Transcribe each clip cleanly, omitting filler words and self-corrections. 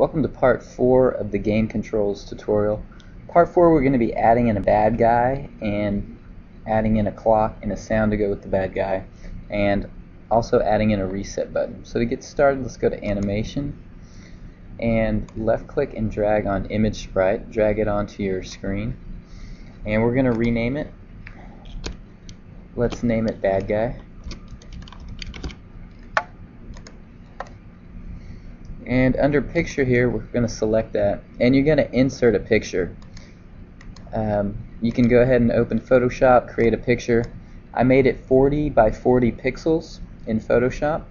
Welcome to part 4 of the game controls tutorial. Part 4 we're going to be adding in a bad guy and adding in a clock and a sound to go with the bad guy, and also adding in a reset button. So to get started, let's go to animation and left click and drag on image sprite, drag it onto your screen, and we're going to rename it. Let's name it bad guy. And under picture here, we're going to select that, and you're going to insert a picture. You can go ahead and open Photoshop, create a picture. I made it 40 by 40 pixels in Photoshop.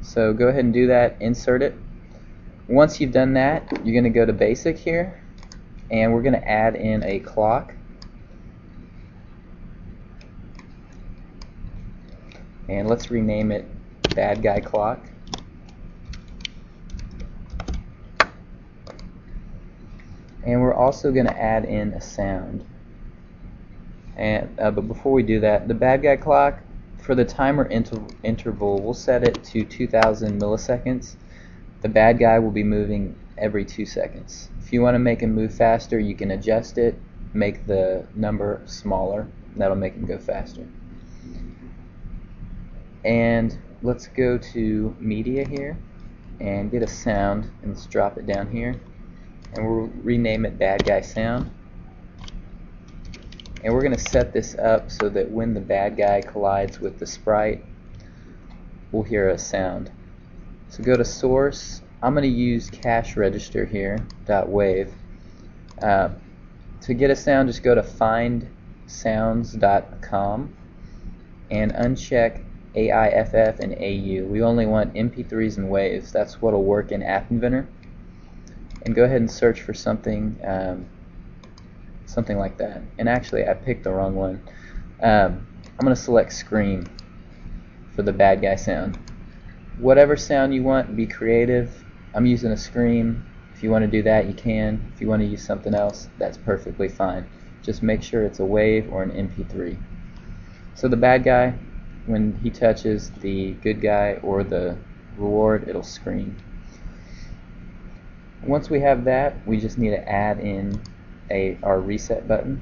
So go ahead and do that, insert it. Once you've done that, you're going to go to basic here, and we're going to add in a clock. And let's rename it bad guy clock. And we're also going to add in a sound. And but before we do that, the bad guy clock, for the timer interval, we'll set it to 2,000 milliseconds. The bad guy will be moving every 2 seconds. If you want to make him move faster, you can adjust it, make the number smaller. That'll make him go faster. And let's go to media here and get a sound, and let's drop it down here. And we'll rename it bad guy sound, and we're going to set this up so that when the bad guy collides with the sprite, we'll hear a sound. So go to source. I'm going to use cash register here .wave. To get a sound, just go to FindSounds.com and uncheck AIFF and AU. We only want MP3s and waves. That's what'll work in App Inventor. And go ahead and search for something something like that. And actually, I picked the wrong one. I'm going to select Scream for the bad guy sound. Whatever sound you want, be creative. I'm using a scream. If you want to do that, you can. If you want to use something else, that's perfectly fine. Just make sure it's a wave or an MP3. So the bad guy, when he touches the good guy or the reward, it'll scream. Once we have that, we just need to add in our reset button.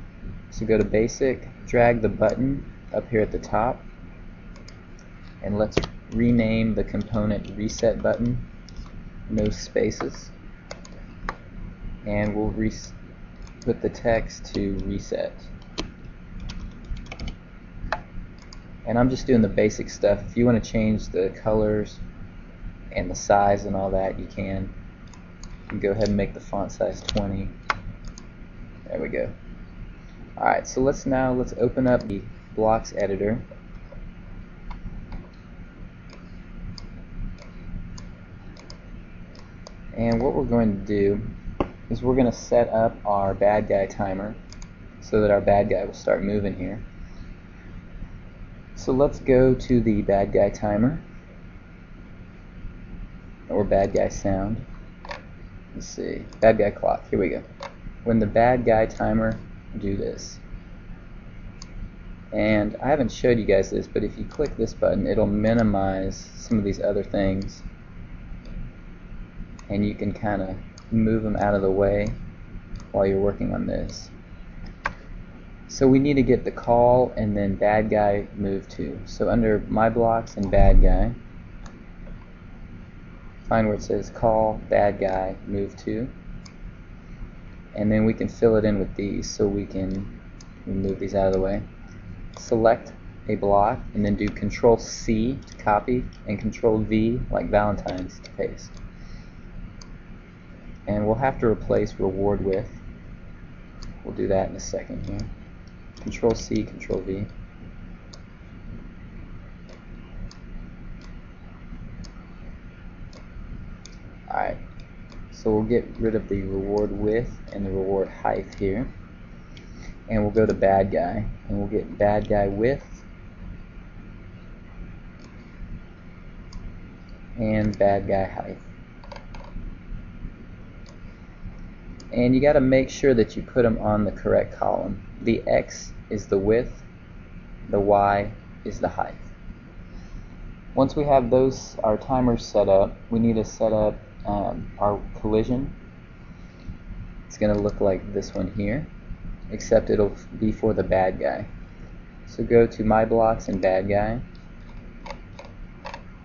So go to basic, drag the button up here at the top, and let's rename the component reset button, no spaces, and we'll put the text to reset. And I'm just doing the basic stuff. If you want to change the colors and the size and all that, you can. Go ahead and make the font size 20. There we go. Alright, so let's open up the blocks editor. And what we're going to do is we're going to set up our bad guy timer so that our bad guy will start moving here. So let's go to the bad guy timer or bad guy sound. Let's see, bad guy clock, here we go. When the bad guy timer, do this. And I haven't showed you guys this, but if you click this button, it'll minimize some of these other things. And you can kind of move them out of the way while you're working on this. So we need to get the call and then bad guy move to. So under my blocks and bad guy, find where it says call, bad guy, move to, and then we can fill it in with these, so we can move these out of the way. Select a block and then do Control C to copy and Control V like Valentine's to paste. And we'll have to replace reward with. We'll do that in a second here. Control C, Control V. Alright, so we'll get rid of the reward with and the reward height here, and we'll go to bad guy, and we'll get bad guy with and bad guy height. And you got to make sure that you put them on the correct column. The X is the width, the Y is the height. Once we have those, our timers set up, we need to set up our collision, it's going to look like this one here, except it'll be for the bad guy. So go to My Blocks and Bad Guy,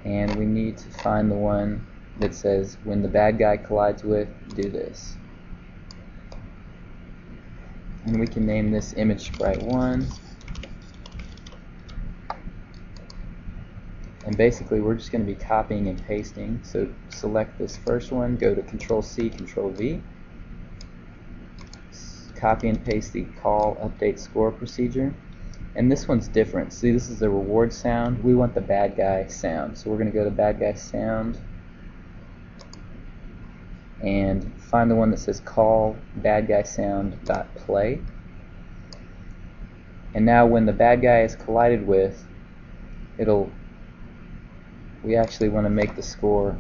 and we need to find the one that says when the bad guy collides with, do this. And we can name this image sprite 1. And basically we're just going to be copying and pasting. So select this first one, go to Control C, Control V, copy and paste the call update score procedure. And this one's different. See, this is the reward sound. We want the bad guy sound. So we're going to go to bad guy sound and find the one that says call bad guy sound.play. And now when the bad guy is collided with, we actually want to make the score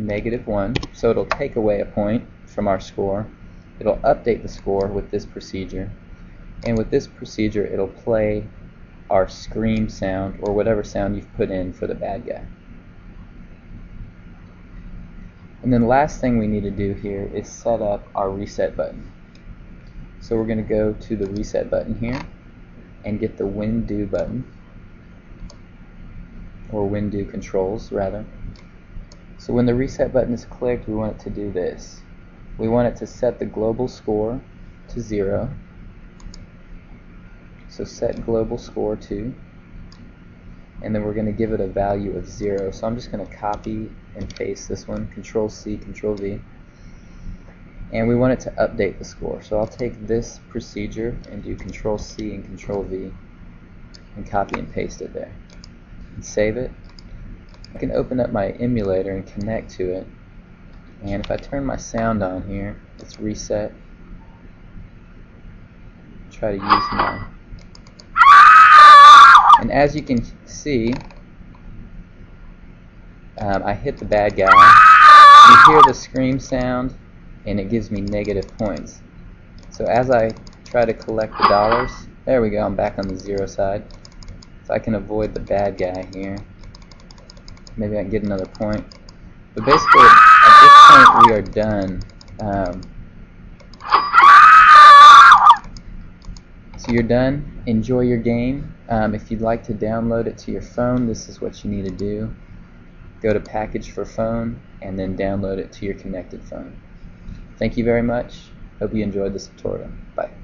-1, so it'll take away a point from our score. It'll update the score with this procedure. And with this procedure, it'll play our scream sound, or whatever sound you've put in for the bad guy. And then last thing we need to do here is set up our reset button. So we're going to go to the reset button here and get the When/Do button, or When/Do controls rather. So when the reset button is clicked, we want it to do this. We want it to set the global score to 0. So set global score to, and then we're going to give it a value of 0. So I'm just going to copy and paste this one, Control C, Control V, and we want it to update the score. So I'll take this procedure and do Control C and Control V and copy and paste it there. And save it. I can open up my emulator and connect to it, and if I turn my sound on here, let's reset, try to use my. And as you can see, I hit the bad guy, you hear the scream sound, and it gives me -points. So as I try to collect the dollars, there we go, I'm back on the 0 side. So I can avoid the bad guy here. Maybe I can get another point. But basically, at this point, we are done. So you're done. Enjoy your game. If you'd like to download it to your phone, this is what you need to do. Go to Package for Phone and then download it to your connected phone. Thank you very much. Hope you enjoyed this tutorial. Bye.